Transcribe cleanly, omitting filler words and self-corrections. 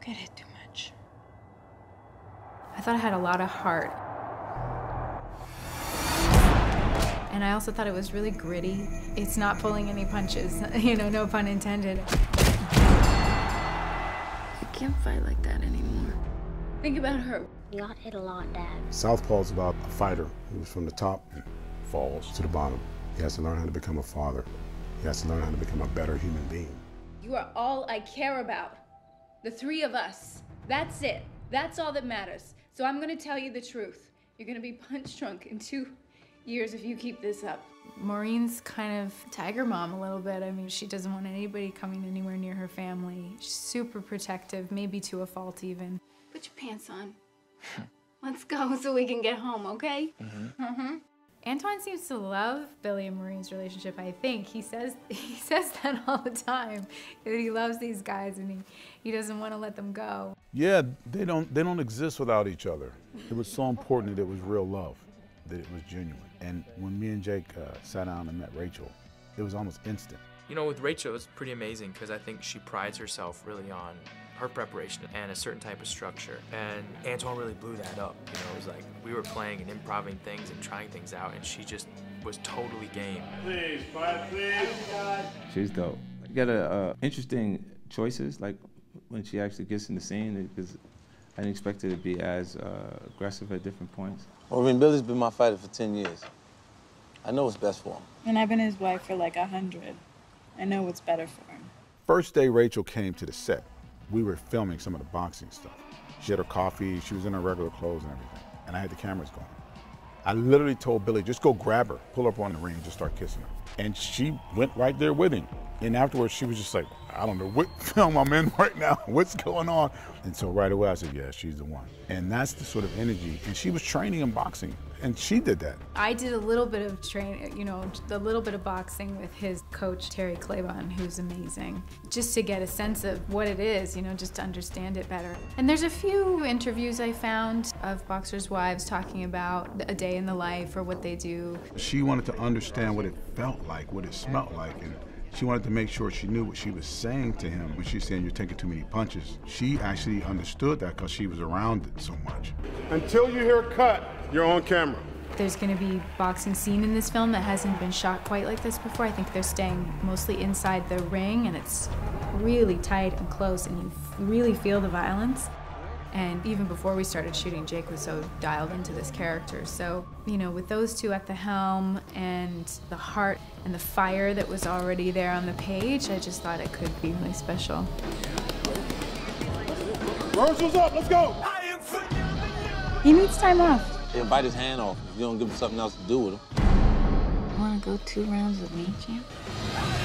Don't get hit too much. I thought I had a lot of heart. And I also thought it was really gritty. It's not pulling any punches, you know, no pun intended. I can't fight like that anymore. Think about her. You got hit a lot, Dad. Southpaw's about a fighter who's from the top and falls to the bottom. He has to learn how to become a father. He has to learn how to become a better human being. You are all I care about. The three of us. That's it. That's all that matters. So I'm gonna tell you the truth. You're gonna be punch drunk in 2 years if you keep this up. Maureen's kind of tiger mom a little bit. I mean, she doesn't want anybody coming anywhere near her family. She's super protective, maybe to a fault even. Put your pants on. Let's go so we can get home, okay? Mm-hmm. Mm-hmm. Antoine seems to love Billy and Maureen's relationship, I think. He says that all the time, that he loves these guys and he doesn't want to let them go. Yeah, they don't exist without each other. It was so important that it was real love, that it was genuine. And when me and Jake sat down and met Rachel, it was almost instant. You know, with Rachel, it's pretty amazing because I think she prides herself really on her preparation and a certain type of structure. And Antoine really blew that up. You know, it was like we were playing and improvising things and trying things out, and she just was totally game. Please, bye, please. She's dope. You got interesting choices, like when she actually gets in the scene, because I didn't expect her to be as aggressive at different points. Well, I mean, Billy's been my fighter for 10 years. I know what's best for him. And I've been his wife for like 100. I know what's better for him. First day Rachel came to the set, we were filming some of the boxing stuff. She had her coffee, she was in her regular clothes and everything, and I had the cameras going. I literally told Billy, just go grab her, pull up on the ring, and just start kissing her. And she went right there with him. And afterwards, she was just like, I don't know what film I'm in right now, what's going on? And so right away, I said, yeah, she's the one. And that's the sort of energy. And she was training in boxing, and she did that. I did a little bit of training, you know, a little bit of boxing with his coach, Terry Claibon, who's amazing, just to get a sense of what it is, you know, just to understand it better. And there's a few interviews I found of boxers' wives talking about a day in the life or what they do. She wanted to understand what it felt like, what it smelled like, and she wanted to make sure she knew what she was saying to him when she's saying, you're taking too many punches. She actually understood that because she was around it so much. Until you hear cut, you're on camera. There's going to be boxing scene in this film that hasn't been shot quite like this before. I think they're staying mostly inside the ring, and it's really tight and close, and you really feel the violence. And even before we started shooting, Jake was so dialed into this character. So, you know, with those two at the helm and the heart and the fire that was already there on the page, I just thought it could be really special. Rehearsal's up, let's go! He needs time off. He'll bite his hand off if you don't give him something else to do with him. You wanna go 2 rounds with me, champ?